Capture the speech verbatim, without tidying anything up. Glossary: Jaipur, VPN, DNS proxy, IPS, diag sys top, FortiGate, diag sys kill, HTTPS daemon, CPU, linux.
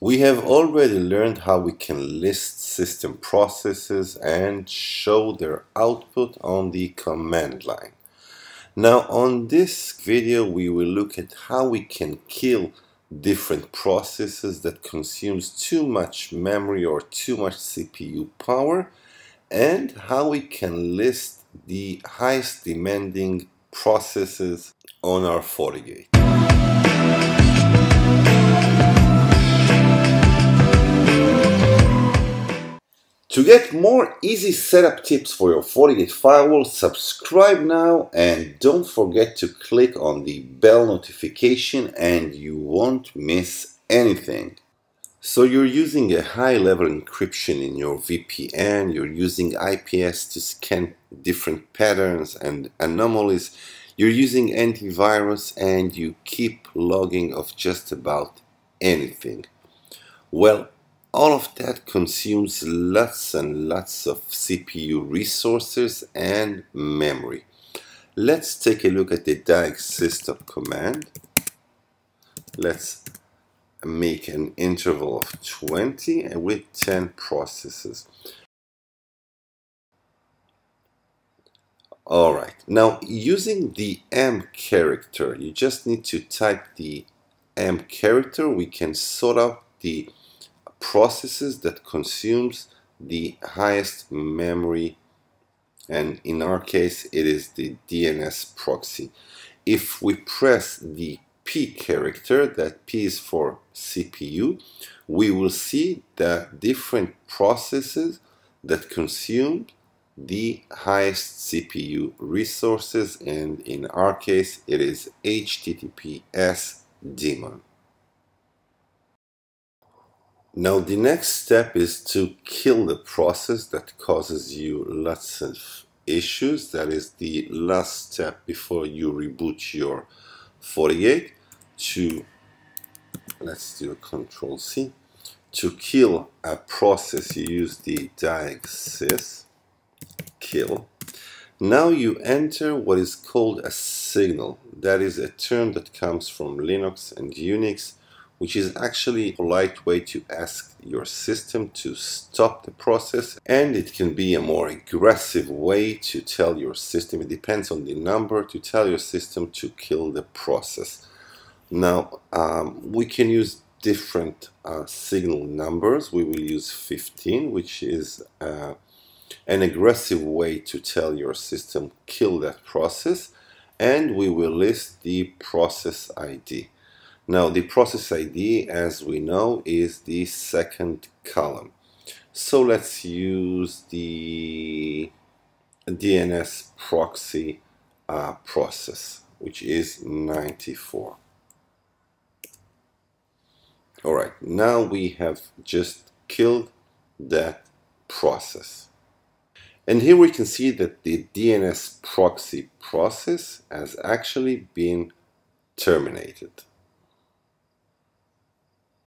We have already learned how we can list system processes and show their output on the command line. Now on this video we will look at how we can kill different processes that consumes too much memory or too much C P U power, and how we can list the highest demanding processes on our FortiGate. To get more easy setup tips for your FortiGate firewall, subscribe now and don't forget to click on the bell notification and you won't miss anything. So you're using a high-level encryption in your V P N, you're using I P S to scan different patterns and anomalies, you're using antivirus, and you keep logging of just about anything. Well, all of that consumes lots and lots of C P U resources and memory. Let's take a look at the diag sys top command. Let's make an interval of twenty and with ten processes. All right, now using the M character, you just need to type the M character. We can sort out the processes that consumes the highest memory, and in our case it is the D N S proxy. If we press the P character, that P is for C P U, we will see the different processes that consume the highest C P U resources, and in our case it is H T T P S daemon. Now the next step is to kill the process that causes you lots of issues. That is the last step before you reboot your FortiGate. To, let's do a control C. To kill a process you use the diag sys kill. Now you enter what is called a signal. That is a term that comes from Linux and Unix, which is actually a polite way to ask your system to stop the process, and it can be a more aggressive way to tell your system, it depends on the number, to tell your system to kill the process. Now um, we can use different uh, signal numbers. We will use fifteen, which is uh, an aggressive way to tell your system kill that process, and we will list the process I D. Now the process I D, as we know, is the second column. So let's use the D N S proxy uh, process, which is ninety-four. All right, now we have just killed that process. And here we can see that the D N S proxy process has actually been terminated.